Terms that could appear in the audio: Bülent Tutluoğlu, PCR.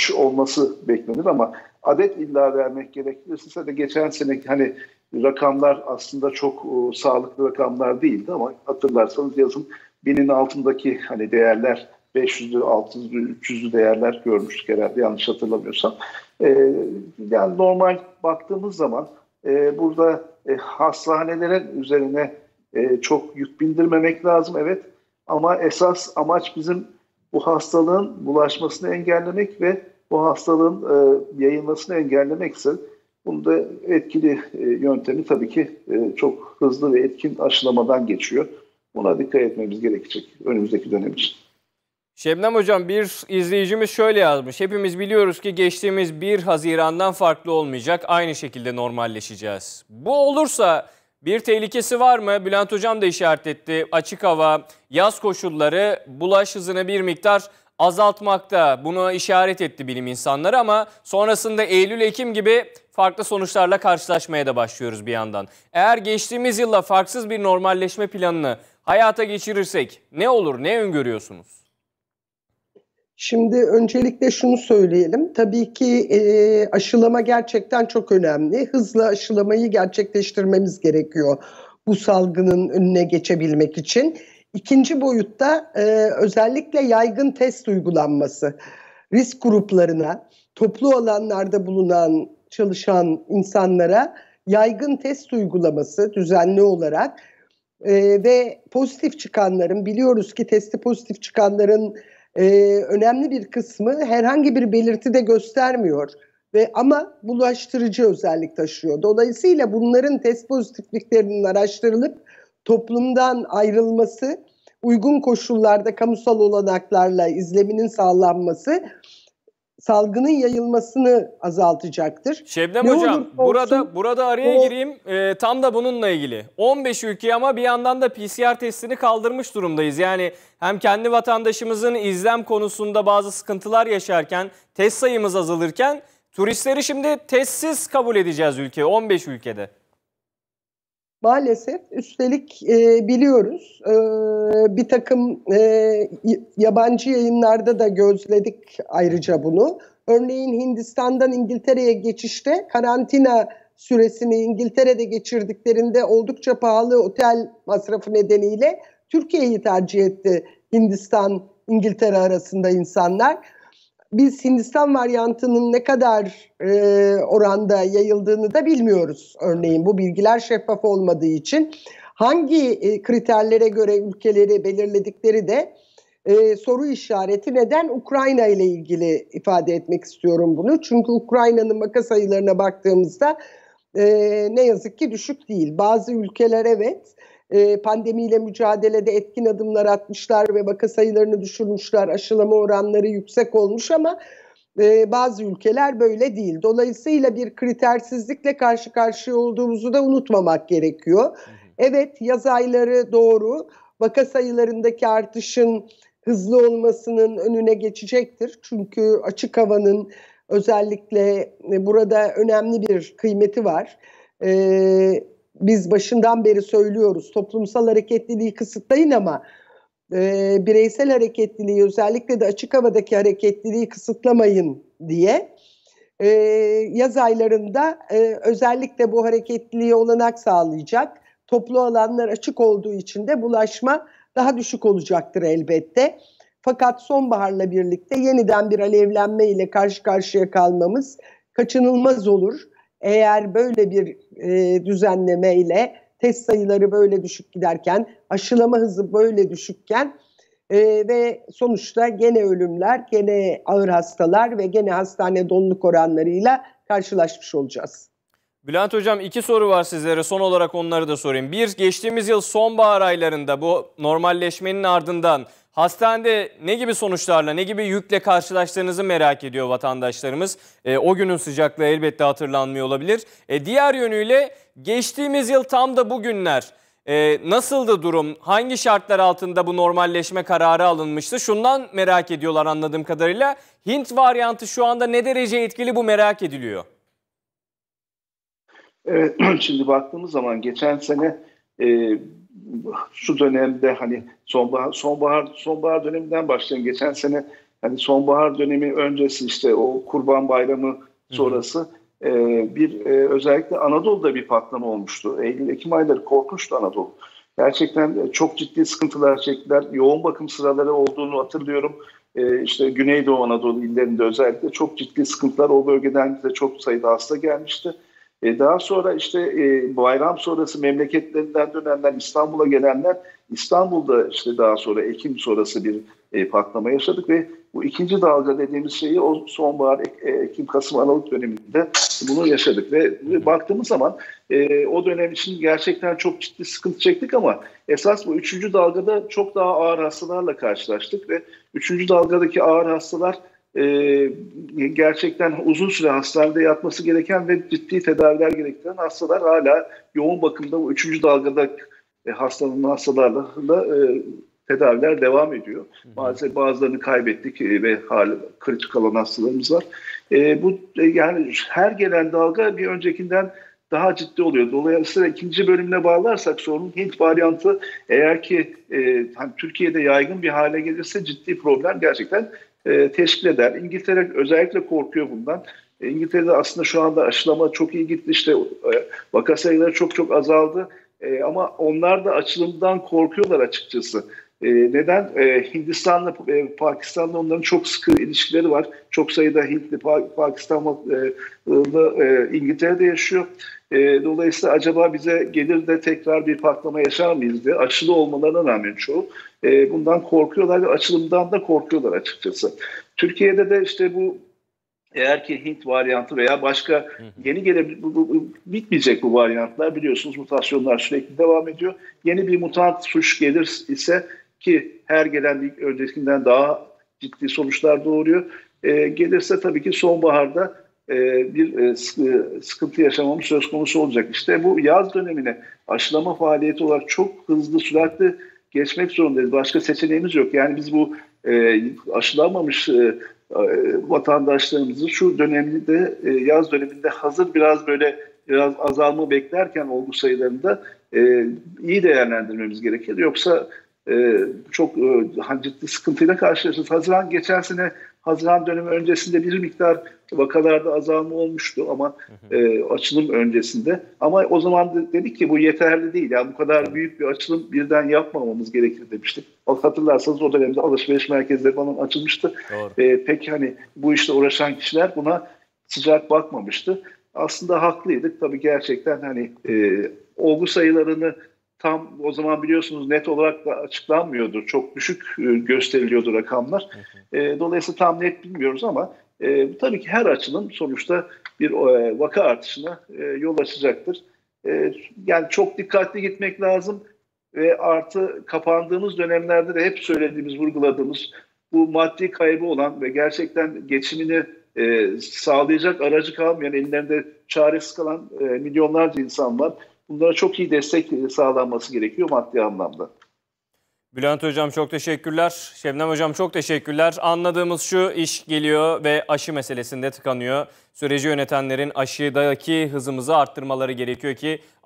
düşüş olması beklenir ama adet illa vermek gerekirse de geçen sene hani rakamlar aslında çok sağlıklı rakamlar değildi ama hatırlarsanız yazın 1000'in altındaki hani değerler 500'lü, 600'lü, 300'lü değerler görmüştük herhalde yanlış hatırlamıyorsam. Yani normal baktığımız zaman burada hastanelerin üzerine çok yük bindirmemek lazım evet ama esas amaç bizim bu hastalığın bulaşmasını engellemek ve bu hastalığın yayılmasını engellemekse bunun da etkili yöntemi tabii ki çok hızlı ve etkin aşılamadan geçiyor. Buna dikkat etmemiz gerekecek önümüzdeki dönem için. Şebnem Hocam bir izleyicimiz şöyle yazmış. Hepimiz biliyoruz ki geçtiğimiz 1 Haziran'dan farklı olmayacak. Aynı şekilde normalleşeceğiz. Bu olursa bir tehlikesi var mı? Bülent Hocam da işaret etti. Açık hava, yaz koşulları bulaş hızını bir miktar azaltmakta. Bunu işaret etti bilim insanları ama sonrasında Eylül-Ekim gibi farklı sonuçlarla karşılaşmaya da başlıyoruz bir yandan. Eğer geçtiğimiz yılla farksız bir normalleşme planını hayata geçirirsek ne olur, ne öngörüyorsunuz? Şimdi öncelikle şunu söyleyelim. Tabii ki aşılama gerçekten çok önemli. Hızla aşılamayı gerçekleştirmemiz gerekiyor bu salgının önüne geçebilmek için. İkinci boyutta özellikle yaygın test uygulanması. Risk gruplarına, toplu alanlarda bulunan, çalışan insanlara yaygın test uygulaması düzenli olarak ve pozitif çıkanların, biliyoruz ki testi pozitif çıkanların önemli bir kısmı herhangi bir belirti de göstermiyor ve ama bulaştırıcı özellik taşıyor. Dolayısıyla bunların test pozitifliklerinin araştırılıp toplumdan ayrılması, uygun koşullarda kamusal olanaklarla izleminin sağlanması salgının yayılmasını azaltacaktır. Şebnem Hocam olsun, burada araya gireyim tam da bununla ilgili. 15 ülke ama bir yandan da PCR testini kaldırmış durumdayız. Yani hem kendi vatandaşımızın izlem konusunda bazı sıkıntılar yaşarken test sayımız azalırken turistleri şimdi testsiz kabul edeceğiz ülke 15 ülkede. Maalesef üstelik biliyoruz bir takım yabancı yayınlarda da gözledik ayrıca bunu. Örneğin Hindistan'dan İngiltere'ye geçişte karantina süresini İngiltere'de geçirdiklerinde oldukça pahalı otel masrafı nedeniyle Türkiye'yi tercih etti Hindistan İngiltere arasında insanlar. Biz Hindistan varyantının ne kadar oranda yayıldığını da bilmiyoruz. Örneğin bu bilgiler şeffaf olmadığı için hangi kriterlere göre ülkeleri belirledikleri de soru işareti. Neden Ukrayna ile ilgili ifade etmek istiyorum bunu? Çünkü Ukrayna'nın vaka sayılarına baktığımızda ne yazık ki düşük değil. Bazı ülkeler evet pandemiyle mücadelede etkin adımlar atmışlar ve vaka sayılarını düşürmüşler. Aşılama oranları yüksek olmuş ama bazı ülkeler böyle değil. Dolayısıyla bir kritersizlikle karşı karşıya olduğumuzu da unutmamak gerekiyor. Evet, yaz ayları doğru. Vaka sayılarındaki artışın hızlı olmasının önüne geçecektir. Çünkü açık havanın özellikle burada önemli bir kıymeti var. Biz başından beri söylüyoruz, toplumsal hareketliliği kısıtlayın ama bireysel hareketliliği, özellikle de açık havadaki hareketliliği kısıtlamayın diye. Yaz aylarında özellikle bu hareketliliğe olanak sağlayacak. Toplu alanlar açık olduğu için de bulaşma daha düşük olacaktır elbette. Fakat sonbaharla birlikte yeniden bir alevlenme ile karşı karşıya kalmamız kaçınılmaz olur. Eğer böyle bir düzenlemeyle test sayıları böyle düşük giderken, aşılama hızı böyle düşükken ve sonuçta gene ölümler, gene ağır hastalar ve gene hastane doluluk oranlarıyla karşılaşmış olacağız. Bülent Hocam, iki soru var sizlere. Son olarak onları da sorayım. Bir, geçtiğimiz yıl sonbahar aylarında bu normalleşmenin ardından hastanede ne gibi sonuçlarla, ne gibi yükle karşılaştığınızı merak ediyor vatandaşlarımız. O günün sıcaklığı elbette hatırlanmıyor olabilir. Diğer yönüyle geçtiğimiz yıl tam da bugünler nasıldı durum? Hangi şartlar altında bu normalleşme kararı alınmıştı? Şundan merak ediyorlar anladığım kadarıyla. Hint varyantı şu anda ne derece etkili, bu merak ediliyor. Evet, şimdi baktığımız zaman geçen sene şu dönemde hani sonbahar döneminden başlayan geçen sene Yani sonbahar dönemi öncesi, işte o Kurban Bayramı sonrası bir özellikle Anadolu'da bir patlama olmuştu. Eylül-Ekim ayları korkunçtu Anadolu. Gerçekten çok ciddi sıkıntılar çektiler. Yoğun bakım sıraları olduğunu hatırlıyorum. İşte Güneydoğu Anadolu illerinde özellikle çok ciddi sıkıntılar, o bölgeden de çok sayıda hasta gelmişti. Daha sonra işte bayram sonrası memleketlerinden dönenler, İstanbul'a gelenler, İstanbul'da işte daha sonra Ekim sonrası bir patlama yaşadık ve bu ikinci dalga dediğimiz şeyi o sonbahar, Ekim, Kasım, Aralık döneminde bunu yaşadık ve baktığımız zaman o dönem için gerçekten çok ciddi sıkıntı çektik ama esas bu üçüncü dalgada çok daha ağır hastalarla karşılaştık ve üçüncü dalgadaki ağır hastalar gerçekten uzun süre hastanede yatması gereken ve ciddi tedaviler gerektiren hastalar. Hala yoğun bakımda bu üçüncü dalgada hastalanan hastalarla tedaviler devam ediyor. Maalesef bazılarını kaybettik ve hala kritik alan hastalarımız var. Bu yani her gelen dalga bir öncekinden daha ciddi oluyor. Dolayısıyla ikinci bölümüne bağlarsak sorunun Hint varyantı eğer ki hani Türkiye'de yaygın bir hale gelirse ciddi problem gerçekten teşkil eder. İngiltere özellikle korkuyor bundan. İngiltere'de aslında şu anda aşılama çok iyi gitti. İşte vaka sayıları çok azaldı. Ama onlar da açılımdan korkuyorlar açıkçası. Neden? Hindistan'la Pakistan'la onların çok sıkı ilişkileri var. Çok sayıda Hintli Pakistan'la İngiltere'de yaşıyor. Dolayısıyla acaba bize gelir de tekrar bir patlama yaşar mıyız diye, aşılı olmalarına rağmen çoğu bundan korkuyorlar ve açılımdan da korkuyorlar açıkçası. Türkiye'de de işte bu eğer ki Hint varyantı veya başka yeni bitmeyecek bu varyantlar, biliyorsunuz mutasyonlar sürekli devam ediyor. Yeni bir mutant suç gelir ise, ki her gelen öncekinden daha ciddi sonuçlar doğuruyor, gelirse tabii ki sonbaharda bir sıkıntı yaşamamız söz konusu olacak. İşte bu yaz dönemine aşılama faaliyeti olarak çok hızlı, süratli geçmek zorundayız. Başka seçeneğimiz yok. Yani biz bu aşılanmamış vatandaşlarımızı şu dönemde, yaz döneminde hazır biraz azalma beklerken olgu sayılarında iyi değerlendirmemiz gerekir. Yoksa çok ciddi sıkıntıyla karşılaşırız. Geçen sene Haziran dönemi öncesinde bir miktar vakalarda azalma olmuştu ama açılım öncesinde. Ama o zaman dedik ki bu yeterli değil. Yani bu kadar büyük bir açılım birden yapmamamız gerekir demiştik. Hatırlarsanız o dönemde alışveriş merkezleri falan açılmıştı. Pek hani bu işle uğraşan kişiler buna sıcak bakmamıştı. Aslında haklıydık. Tabii gerçekten hani olgu sayılarını tam o zaman biliyorsunuz net olarak da açıklanmıyordu. Çok düşük gösteriliyordu rakamlar. Dolayısıyla tam net bilmiyoruz ama tabii ki her açılım sonuçta bir vaka artışına yol açacaktır. Yani çok dikkatli gitmek lazım ve artı kapandığımız dönemlerde de hep söylediğimiz, vurguladığımız bu maddi kaybı olan ve gerçekten geçimini sağlayacak aracı kalmayan, ellerinde çaresiz kalan milyonlarca insan var. Bunlara çok iyi destek sağlanması gerekiyor maddi anlamda. Bülent Hocam çok teşekkürler. Şebnem Hocam çok teşekkürler. Anladığımız şu, iş geliyor ve aşı meselesinde tıkanıyor. Süreci yönetenlerin aşıdaki hızımızı arttırmaları gerekiyor ki...